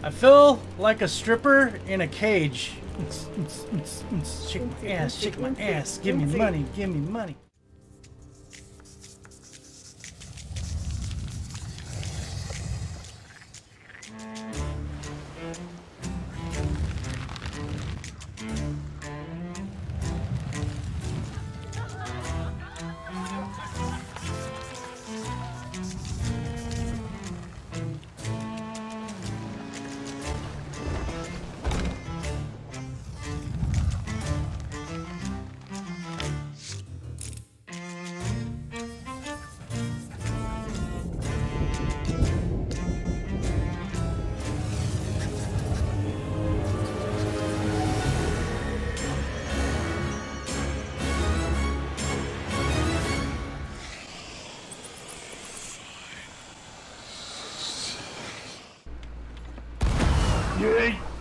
I feel like a stripper in a cage. Shake my ass, give me money, give me money.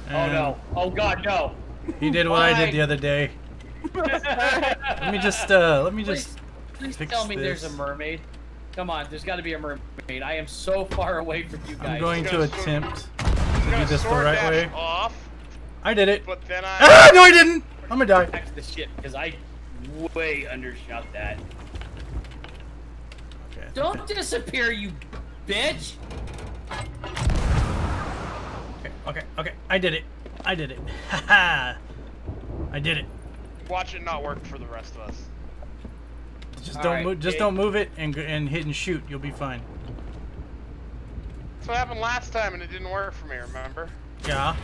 Oh no. Oh god, no. He did what I did the other day. let me just Please tell me there's a mermaid. Come on, there's gotta be a mermaid. I am so far away from you guys. I'm going to attempt to do this the right way. I did it. But then I... Ah, no I didn't! I'm gonna die. Back to the ship, because I way undershot that. Okay. Don't disappear, you bitch! Okay, okay, I did it. I did it. Haha! I did it. Watch it not work for the rest of us. Just don't move. Just don't move it and hit and shoot. You'll be fine. That's what happened last time, and it didn't work for me. Remember? Yeah.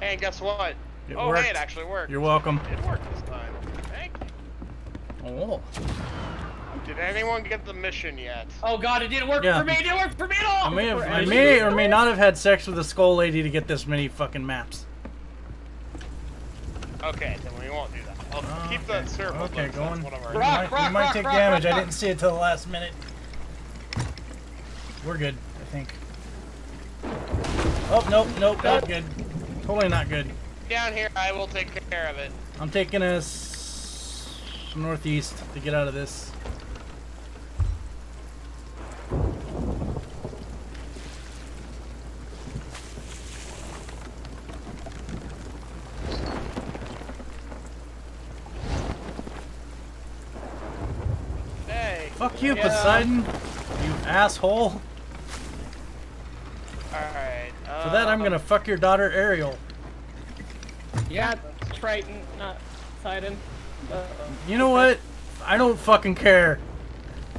Hey, guess what? It worked. Hey, it actually worked. You're welcome. It worked this time. Thank you. Oh. Did anyone get the mission yet? Oh god, it didn't work for me! It didn't work for me at all! I may or may not have had sex with a skull lady to get this many fucking maps. Okay, then we won't do that. I'll keep the circle. Okay, going. You might take damage. I didn't see it till the last minute. We're good, I think. Oh, nope, nope, not good. Totally not good. Down here, I will take care of it. I'm taking us northeast to get out of this. Fuck you, Poseidon, you asshole. Alright. For that, I'm gonna fuck your daughter, Ariel. Yeah, Triton, not Poseidon. You know what? I don't fucking care.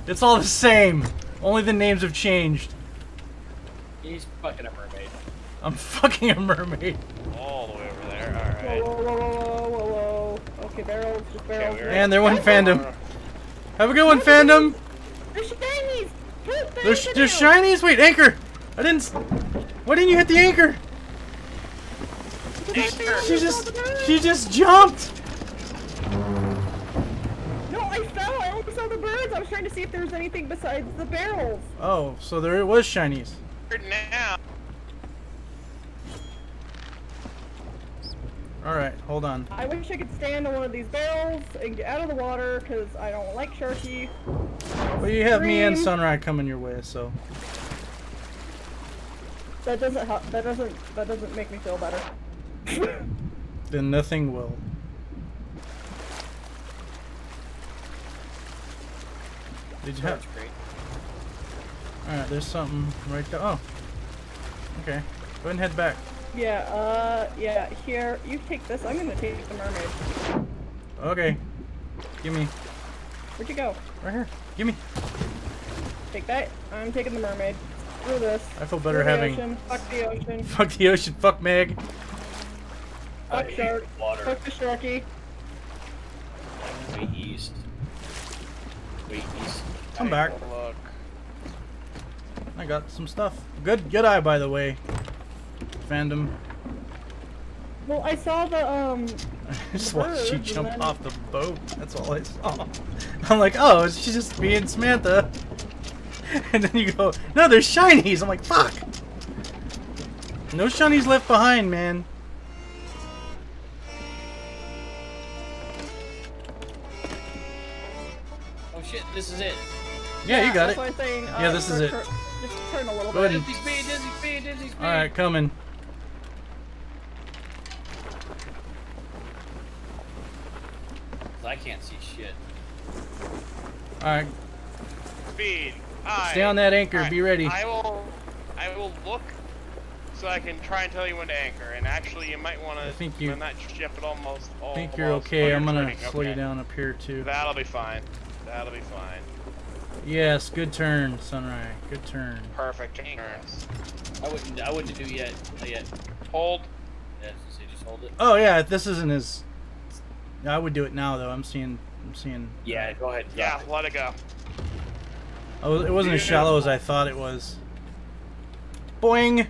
It's all the same. Only the names have changed. He's fucking a mermaid. I'm fucking a mermaid. All the way over there, alright. Whoa, whoa, whoa, whoa, whoa, whoa. Okay, barrel, just barrel. And there went Fandom. Have a good one, Fandom! There's shinies! There's shinies? Wait, anchor! I didn't... Why didn't you hit the anchor? She just jumped! No, I fell! I only saw the birds! I was trying to see if there was anything besides the barrels! Oh, so there was shinies. Now. Alright, hold on. I wish I could stand on one of these barrels and get out of the water because I don't like Sharky. Well, you have me and Sunrie coming your way, so. That doesn't help. That doesn't make me feel better. Then nothing will. Did you have? Alright, there's something right there. Oh. Okay. Go ahead and head back. Yeah, yeah, here, you take this, I'm gonna take the mermaid. Okay. Gimme. Where'd you go? Right here. Gimme. Take that, I'm taking the mermaid. Screw this. I feel better having... Ocean. Fuck the ocean. Fuck the ocean, fuck Meg. Fuck shark. Fuck the sharky. Way east. Way east. I'm back. Look. I got some stuff. Good eye, by the way. Fandom. Well, I saw the, I just watched you jump off the boat. That's all I saw. I'm like, oh, she's just being Samantha. And then you go, no, there's shinies. I'm like, fuck. No shinies left behind, man. Oh, shit, this is it. Yeah, you got it. Yeah, this is it. Just turn a little bit. Disney speed, Disney speed. He's big. Alright, coming. I can't see shit. Alright. Speed. Stay on that anchor. Right. Be ready. I will look so I can try and tell you when to anchor. And actually, you might want to. I think you. Not ship it almost. I think you're okay. I'm gonna slow you down up here too. That'll be fine. That'll be fine. Yes. Good turn, Sunrie. Good turn. Perfect turn. I wouldn't do yet. Not yet. Hold. Yeah. So just hold it. Oh yeah. This isn't as. I would do it now though. I'm seeing. Yeah. Go ahead. Yeah. Let it go. Oh, it wasn't as shallow as I thought it was. Boing!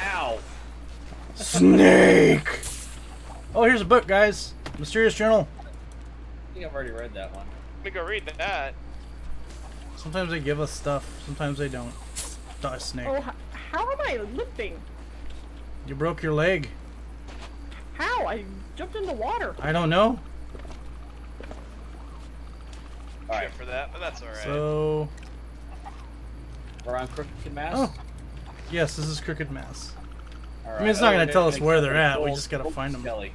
Ow! Snake! Oh, here's a book, guys. Mysterious Journal. I think I've already read that one. Let me go read that. Sometimes they give us stuff. Sometimes they don't. Die, snake. Oh, how am I lifting? You broke your leg. How? I jumped in the water. I don't know. All right for that, but that's all right. So we're on Crooked Mass. Oh, yes, this is Crooked Mass. All right. I mean, it's not going to tell us where they're at. We just got to find them. Skelly.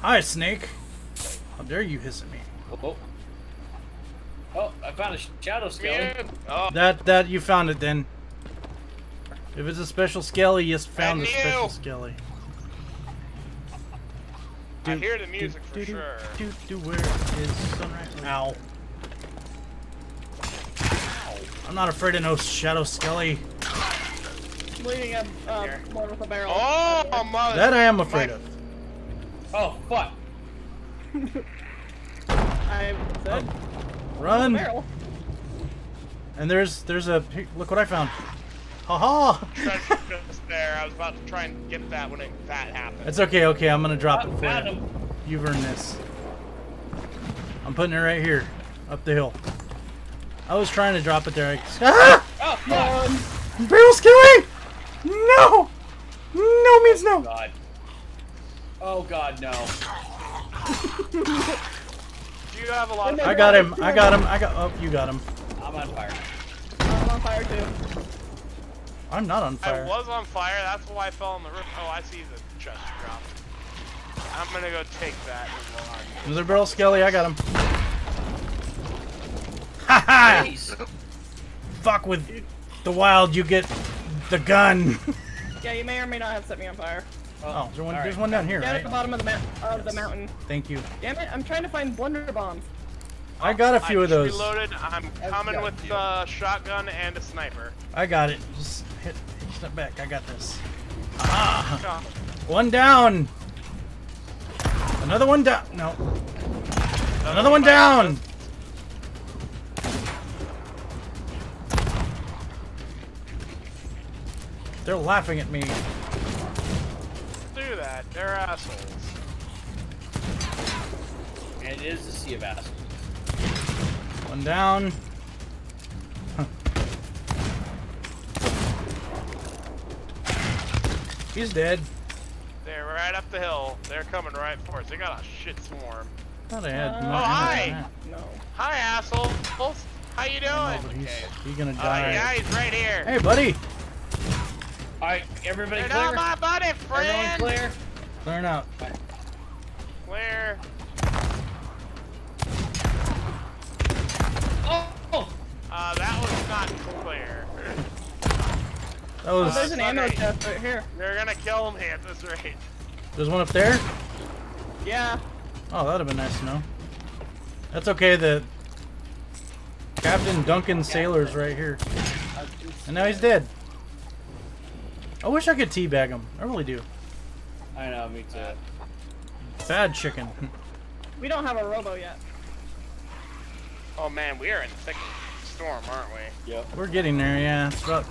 Hi, snake. How dare you hiss at me? Oh, oh I found a shadow skelly. Oh. That you found it then. If it's a special skelly, you found a special skelly. I hear the music for sure. Where is Sunrise? Ow. I'm not afraid of no shadow skelly. Leading up more with a barrel. Oh, mother. That I am afraid of. Oh, fuck. I said run. Barrel. And there's a look what I found. Haha. There, I was about to try and get that when that happened. It's okay, okay, I'm gonna drop it for you. You've earned this. I'm putting it right here, up the hill. I was trying to drop it there. Ah! Barrel skelly! No! No means no. God. Oh God, no. Do you have a lot of? I got him. Oh, you got him. I'm on fire. I'm on fire too. I'm not on fire. I was on fire, that's why I fell on the roof. Oh, I see the chest drop. I'm gonna go take that. There's a barrel skelly, I got him. Haha! -ha! Fuck with the wild, you get the gun. Yeah, you may or may not have set me on fire. Oh, there's one down here, right? At the bottom of the mountain. Thank you. Damn it, I'm trying to find blender bombs. I got a few of those. Reloaded. I'm coming with a shotgun and a sniper. I got it. Just hit. Step back. I got this. Ah! One down. Another one down. No. Another one down. They're laughing at me. Do that. They're assholes. And it is a sea of assholes. One down. Huh. He's dead. They're right up the hill. They're coming right for us. They got a shit swarm. Thought I had. Oh hi! No. Hi asshole. How you doing? He's gonna die. Yeah, he's right here. Hey buddy. All right, everybody. They're clear. Not my buddy, friend. Everyone clear. Clearing out. Clear. That was not clear. That was. There's an ammo chest right here. They're gonna kill him at this rate. There's one up there? Yeah. Oh, that'd have been nice to know. That's okay, the Captain Duncan Sailor's right here. And now he's dead. I wish I could teabag him. I really do. I know, me too. Bad chicken. We don't have a robo yet. Oh man, we are in the thick storm, aren't we? Yep. We're getting there, yeah. It's about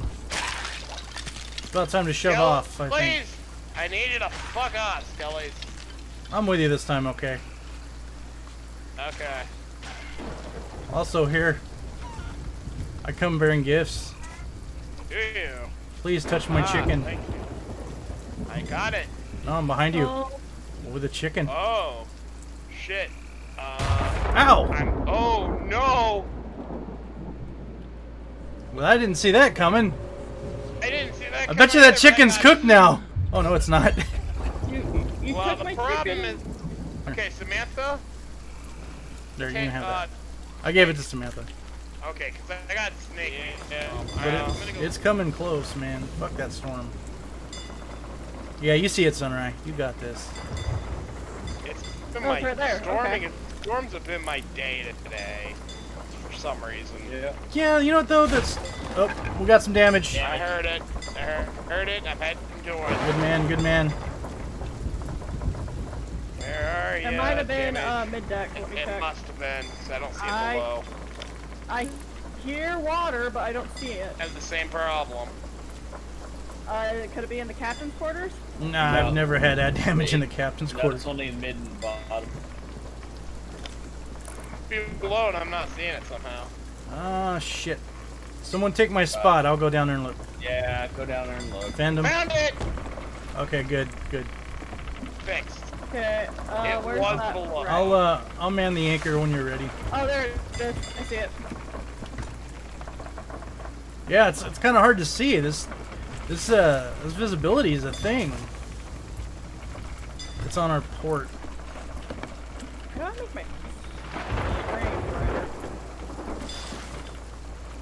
time to shove off, I think. Please! I need you to fuck off, Skellies. I'm with you this time, okay? Okay. Also here, I come bearing gifts. Do you? Please touch my chicken. Thank you. I got it. No, I'm behind you. With a chicken. Oh, shit. Ow! Oh no! Well, I didn't see that coming. I didn't see that coming. I bet you that chicken's cooked now. Oh no, it's not. Well, the problem is... Okay, Samantha? There, you can have that. I gave it to Samantha. Okay, because I got snake. Yeah. It's coming close, man. Fuck that storm. Yeah, you see it, Sunrie. You got this. It's been storms have been my day today. For some reason. Yeah. Yeah, you know what, though? That's... Oh, we got some damage. Yeah, I heard it. I'm heading to it. Good man, good man. Where are you? It might have been mid-deck. It must have been, because I don't see it below. I hear water, but I don't see it. I have the same problem. Could it be in the captain's quarters? Nah, no. I've never had that damage in the captain's quarters. It's only mid and bottom. It's below and I'm not seeing it somehow. Ah, shit. Someone take my spot. I'll go down there and look. Yeah, go down there and look. Fandom. Found it! Okay, good, good. Thanks. Okay, where's that? I'll man the anchor when you're ready. Oh, there it is. I see it. Yeah, it's kind of hard to see. This visibility is a thing. It's on our port. How do I make my frame brighter?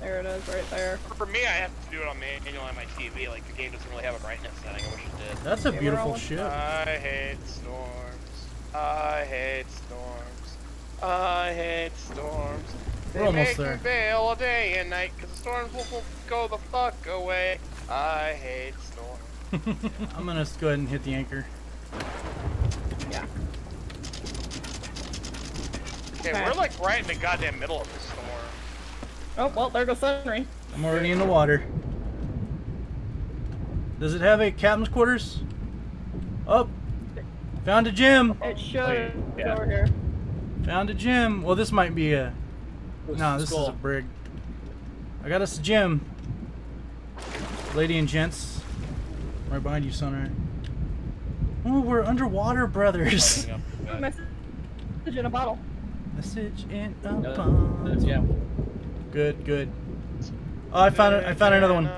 There it is, right there. For me, I have to do it on manual on my TV. Like the game doesn't really have a brightness setting. I wish it did. That's a beautiful ship. I hate storms. I hate storms. I hate storms. We're almost there. They make me bail all day and night because storms will go the fuck away. I hate storms. I'm gonna go ahead and hit the anchor. Yeah. Okay, we're like right in the goddamn middle of the storm. Oh, well, there goes Sunrie. I'm already in the water. Does it have a captain's quarters? Oh, found a gem. It should. Yeah. Over here. Found a gem. Well, this might be a... No, this is a brig. I got us a gem. Lady and gents. Right behind you, Sunrie. Oh, we're underwater, brothers. Message in a bottle. Message in a bottle. Yeah. Good, good. Oh, I found another one.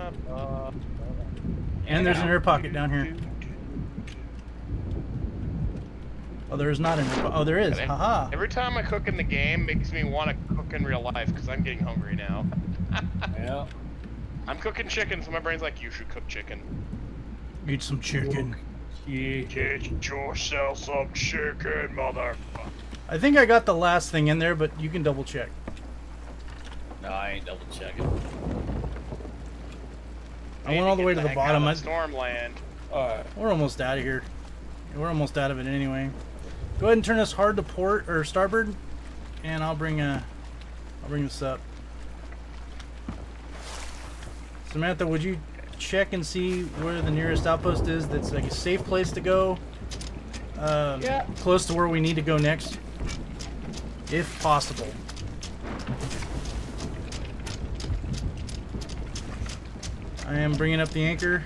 And there's an air pocket down here. Oh, there is not an air pocket. Oh, there is. Haha. Every time I cook in the game, it makes me want to cook in real life because I'm getting hungry now. Yeah. I'm cooking chicken, so my brain's like, you should cook chicken. Eat some chicken. Get yourself some chicken, motherfucker. I think I got the last thing in there, but you can double check. No, I ain't double checking. I went all the way to the bottom. Stormland. We're almost out of here. We're almost out of it anyway. Go ahead and turn us hard to port or starboard, and I'll bring this up. Samantha, would you check and see where the nearest outpost is? That's like a safe place to go. Yeah. Close to where we need to go next, if possible. I am bringing up the anchor.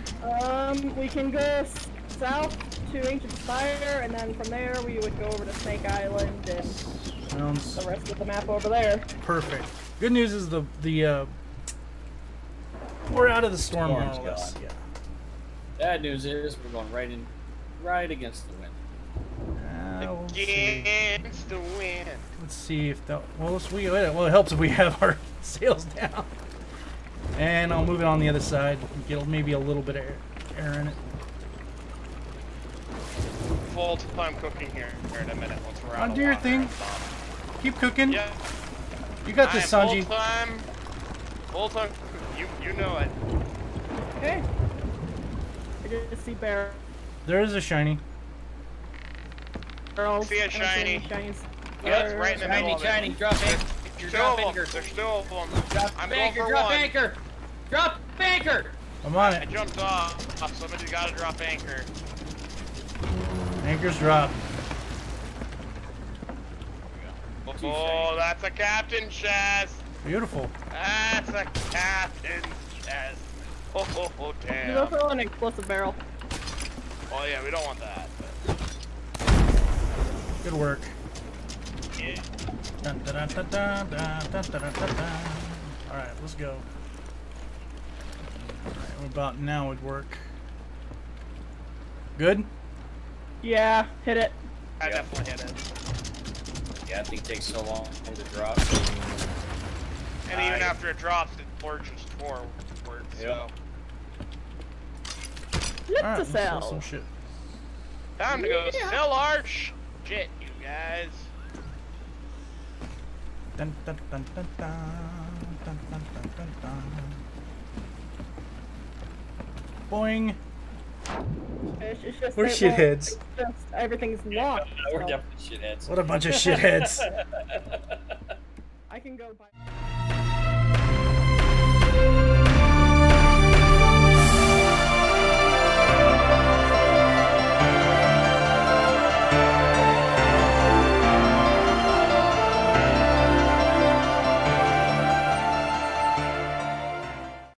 We can go south to Ancient Spire, and then from there we would go over to Snake Island and the rest of the map over there. Perfect. Good news is the we're out of the storm. Yeah. Bad news is we're going right against the wind. Against the wind. Let's see if that. Well, it helps if we have our sails down. And I'll move it on the other side. Get maybe a little bit of air in it. Full time cooking here in a minute. Once we're out. I'll do your thing. Keep cooking. Yeah. You got this, Sanji. Full time. You know it. Okay. I didn't see bear. There is a shiny. Girls. See a shiny. Yeah, it's right in the middle. Shiny, drop it. Drop anchor. There's still one. Drop anchor. Drop anchor. Drop anchor. I'm on it. I jumped off. Somebody's got to drop anchor. Anchor's dropped. Oh, that's a captain's chest. Beautiful. That's a captain's chest. Oh damn. There's also an explosive barrel. Oh yeah, we don't want that. But... Good work. Yeah. Alright, let's go. Alright, about now would work. Good? Yeah, hit it. I definitely hit it. Yeah, I think it takes so long to drop. And even after it drops, it lurches forward. So. Let's sell some shit. Time to go sell our shit, you guys. Dun, dun, dun, dun, dun, dun, dun, dun, dun. Boing. It's just we're shitheads. Everything's locked. We're definitely shitheads. What a bunch of shitheads. I can go buy.